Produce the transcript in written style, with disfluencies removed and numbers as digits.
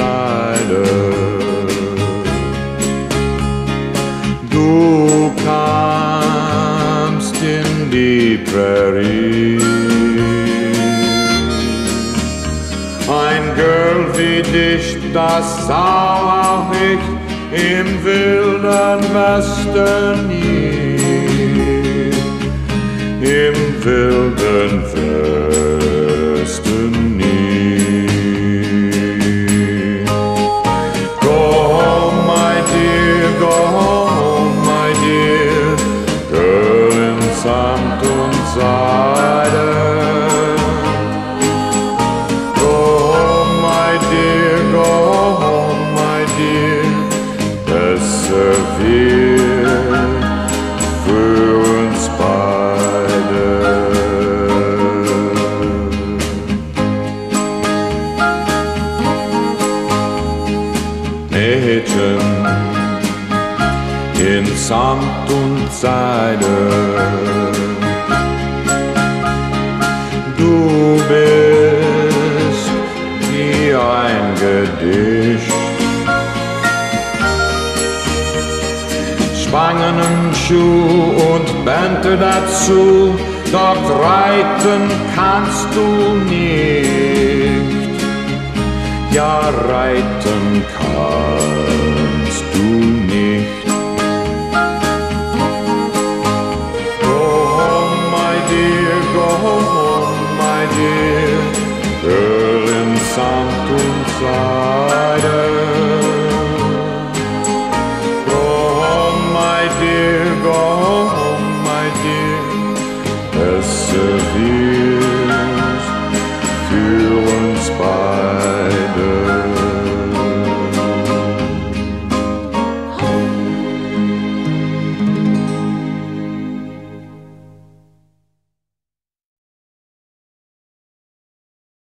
Seile. Du kamst in die Prärie, ein Girl wie dich, das sah auch ich im wilden Westen nie, im wilden Westen nie. Go home, my dear, go home, my dear, Girl in Samt und Seide. Go home, my dear, go home, my dear, besser wird für uns beide. Mädchen in Samt und Seide, du bist wie ein Gedicht, Spangenen Schuh und Bände dazu, dort reiten kannst du nicht, ja reiten kannst du nicht. Go home, my dear, go home, my dear, Girl in Samt und Seide. Go home, my dear, go home, my dear, besser wie